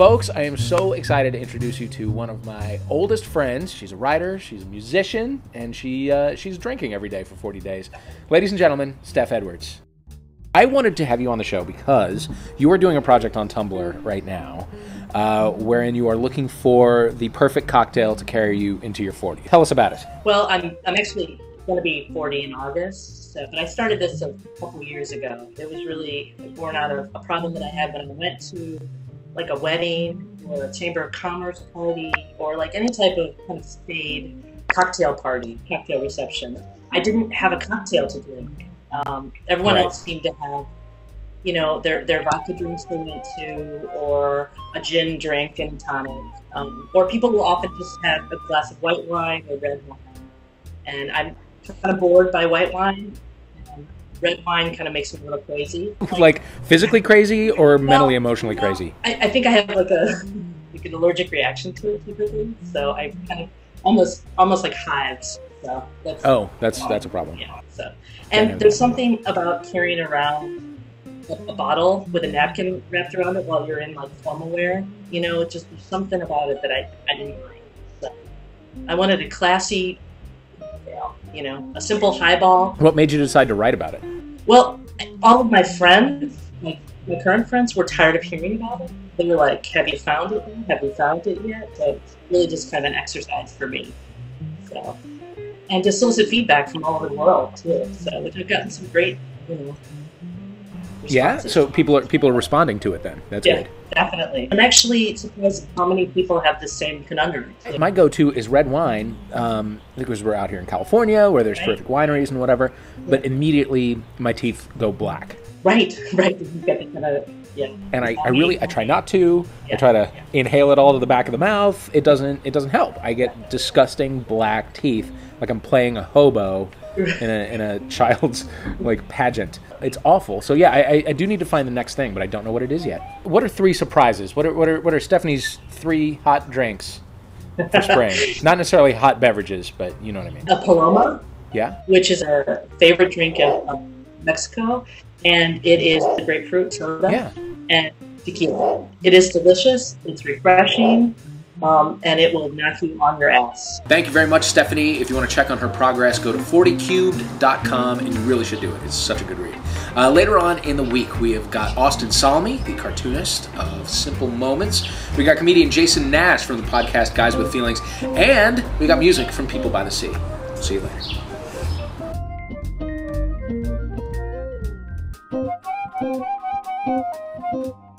Folks, I am so excited to introduce you to one of my oldest friends. She's a writer, she's a musician, and she's drinking every day for 40 days. Ladies and gentlemen, Steph Edwards. I wanted to have you on the show because you are doing a project on Tumblr right now wherein you are looking for the perfect cocktail to carry you into your 40s. Tell us about it. Well, I'm actually going to be 40 in August, so, but I started this a couple years ago. It was really born out of a problem that I had when I went to like a wedding or a chamber of commerce party or like any type of kind of staid cocktail party, cocktail reception. I didn't have a cocktail to drink. Everyone right. else seemed to have, you know, their vodka drinks they went to, or a gin drink and tonic, or people will often just have a glass of white wine or red wine. And I'm kind of bored by white wine. Red wine kind of makes me a little crazy. Like physically crazy or mentally, emotionally crazy? I think I have like an allergic reaction to it typically. So I kind of almost like hives. So that's, oh, that's a problem. Yeah. So, and there's something about carrying around a bottle with a napkin wrapped around it while you're in like formal wear. You know, it's just there's something about it that I didn't like. So I wanted a classy, you know, a simple highball. What made you decide to write about it? Well, all of my friends, my current friends, were tired of hearing about it. They were like, "Have you found it? Have you found it yet?" So it's really just kind of an exercise for me. So. And to solicit feedback from all over the world too. So we've gotten some great, you know, responses. Yeah, so people are responding to it then. That's yeah, good. Definitely. I'm actually surprised how many people have the same conundrum. My go-to is red wine, because we're out here in California where there's right. terrific wineries and whatever, but immediately my teeth go black. Right. You get the kind of, yeah. And I try not to. Yeah. I try to inhale it all to the back of the mouth. It doesn't help. I get disgusting black teeth, like I'm playing a hobo in a child's like pageant. It's awful. So yeah, I do need to find the next thing, but I don't know what it is yet. What are three surprises? What are Stephanie's three hot drinks for spring? Not necessarily hot beverages, but you know what I mean. A Paloma. Yeah. Which is our favorite drink of Mexico. And it is the grapefruit soda yeah. and tequila. It is delicious, it's refreshing, and it will knock you on your ass. Thank you very much, Stephanie. If you want to check on her progress, go to 40cubed.com, and you really should do it. It's such a good read. Later on in the week, we have got Austin Salmi, the cartoonist of Simple Moments. We got comedian Jason Nash from the podcast Guys With Feelings, and we got music from People By The Sea. See you later. Thank you.